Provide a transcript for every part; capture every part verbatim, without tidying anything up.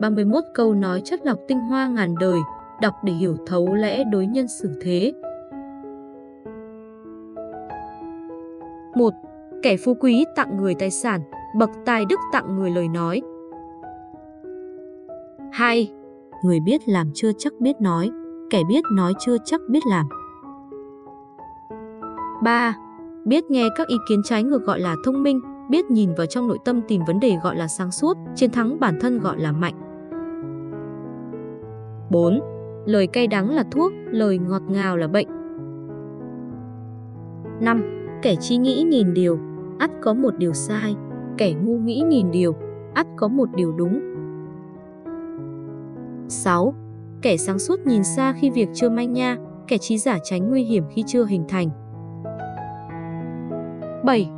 ba mươi mốt câu nói chất lọc tinh hoa ngàn đời, đọc để hiểu thấu lẽ đối nhân xử thế. một. Kẻ phú quý tặng người tài sản, bậc tài đức tặng người lời nói. hai. Người biết làm chưa chắc biết nói, kẻ biết nói chưa chắc biết làm. ba. Biết nghe các ý kiến trái ngược gọi là thông minh, biết nhìn vào trong nội tâm tìm vấn đề gọi là sáng suốt, chiến thắng bản thân gọi là mạnh. bốn. Lời cay đắng là thuốc, lời ngọt ngào là bệnh. năm. Kẻ trí nghĩ nghìn điều, ắt có một điều sai, kẻ ngu nghĩ nghìn điều, ắt có một điều đúng. sáu. Kẻ sáng suốt nhìn xa khi việc chưa manh nha, kẻ trí giả tránh nguy hiểm khi chưa hình thành. bảy.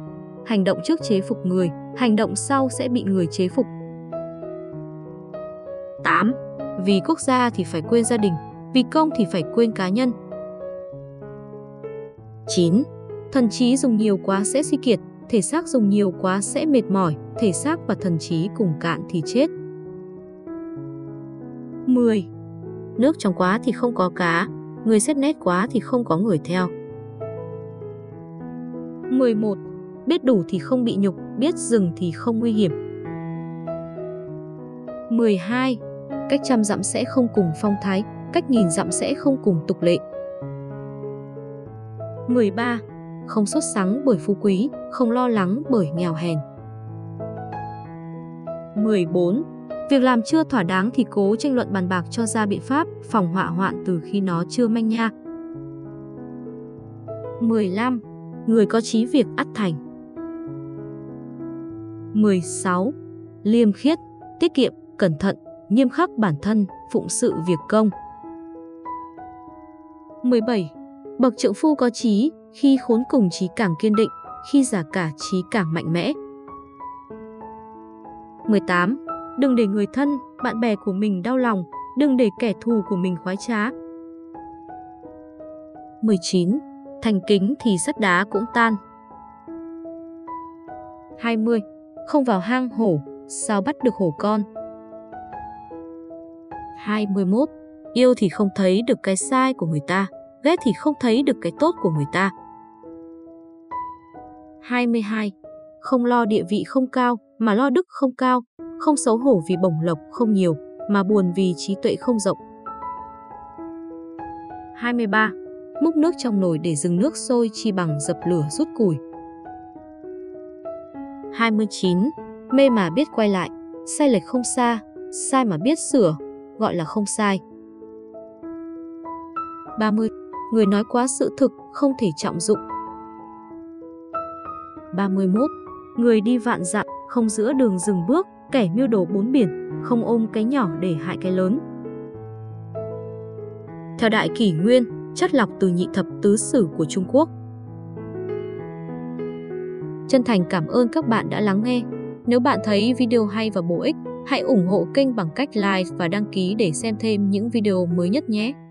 Hành động trước chế phục người, hành động sau sẽ bị người chế phục. tám. Vì quốc gia thì phải quên gia đình, vì công thì phải quên cá nhân. chín. Thần trí dùng nhiều quá sẽ suy kiệt, thể xác dùng nhiều quá sẽ mệt mỏi, thể xác và thần trí cùng cạn thì chết. mười. Nước trong quá thì không có cá, người xét nét quá thì không có người theo. mười một. Biết đủ thì không bị nhục, biết dừng thì không nguy hiểm. mười hai. Cách trăm dặm sẽ không cùng phong thái, cách nghìn dặm sẽ không cùng tục lệ. mười ba. Không sốt sắng bởi phú quý, không lo lắng bởi nghèo hèn. mười bốn. Việc làm chưa thỏa đáng thì cố tranh luận bàn bạc cho ra biện pháp, phòng họa hoạn từ khi nó chưa manh nha. mười lăm. Người có chí việc ắt thành. mười sáu. Liêm khiết, tiết kiệm, cẩn thận, nghiêm khắc bản thân, phụng sự việc công. mười bảy. Bậc trượng phu có chí, khi khốn cùng chí càng kiên định, khi già cả chí càng mạnh mẽ. mười tám. Đừng để người thân, bạn bè của mình đau lòng, đừng để kẻ thù của mình khoái trá. mười chín. Thành kính thì sắt đá cũng tan. hai mươi. Không vào hang hổ, sao bắt được hổ con. hai mươi mốt. Yêu thì không thấy được cái sai của người ta, ghét thì không thấy được cái tốt của người ta. hai mươi hai. Không lo địa vị không cao, mà lo đức không cao, không xấu hổ vì bổng lộc không nhiều, mà buồn vì trí tuệ không rộng. hai mươi ba. Múc nước trong nồi để dừng nước sôi chi bằng dập lửa rút củi. hai mươi chín. Mê mà biết quay lại, sai lệch không xa, sai mà biết sửa, gọi là không sai. ba mươi. Người nói quá sự thực, không thể trọng dụng. ba mươi mốt. Người đi vạn dặm, không giữa đường dừng bước, kẻ mưu đồ bốn biển, không ôm cái nhỏ để hại cái lớn. Theo Đại Kỷ Nguyên, chất lọc từ nhị thập tứ sử của Trung Quốc. Chân thành cảm ơn các bạn đã lắng nghe. Nếu bạn thấy video hay và bổ ích, hãy ủng hộ kênh bằng cách like và đăng ký để xem thêm những video mới nhất nhé.